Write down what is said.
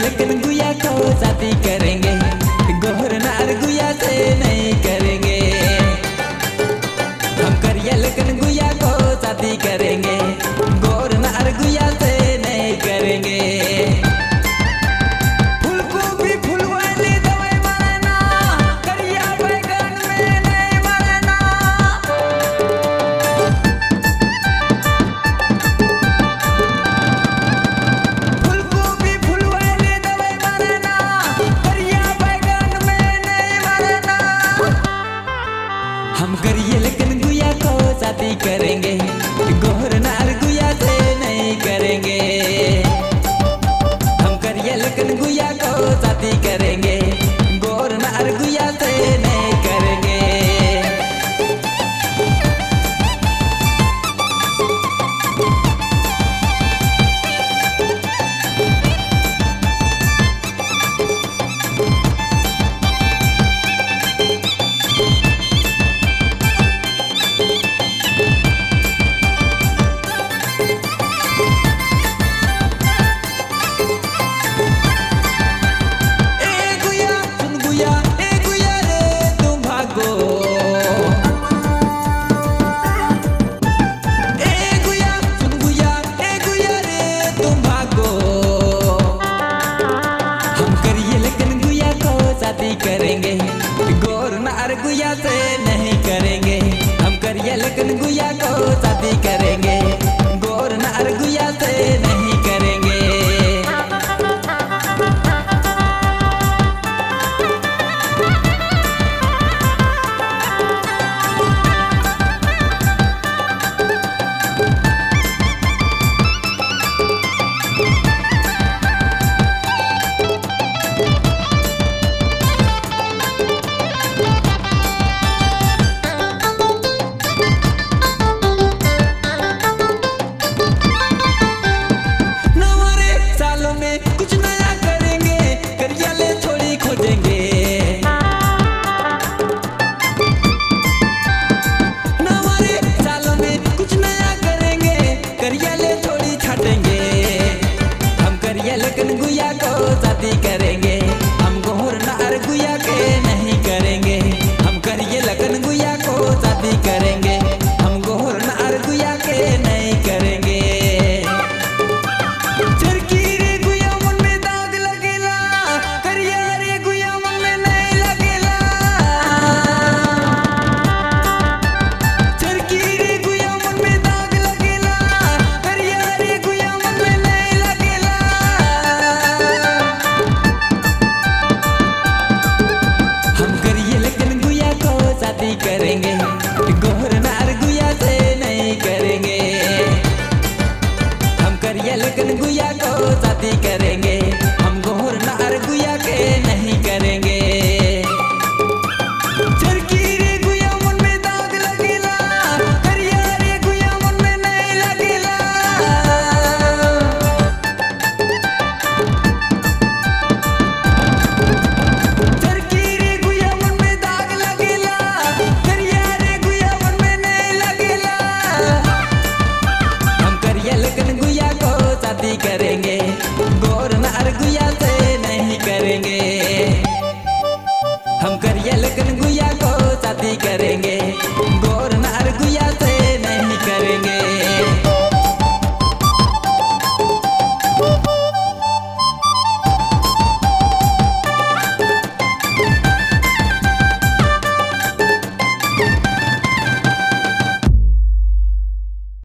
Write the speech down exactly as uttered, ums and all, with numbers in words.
लेकिन गुइया को शादी करेंगे, गोहर नार गुइया से नहीं करेंगे। हम करिया लेकिन गुइया को शादी करेंगे, गोहर नार गुइया से नहीं करेंगे। हम करिए लेकिन गुइया को शादी करेंगे, गोहर नार गुइया से नहीं करेंगे। हम करिए लेकिन गुइया को शादी करेंगे, गोहर नार गुइया से नहीं करेंगे। करेंगे गोहर नार गुइया से नहीं करेंगे। हम करिया लेकिन गुइया को शादी करेंगे, गोहर नार गुइया से नहीं करेंगे। करिया लेकिन गुइया को शादी करेंगे।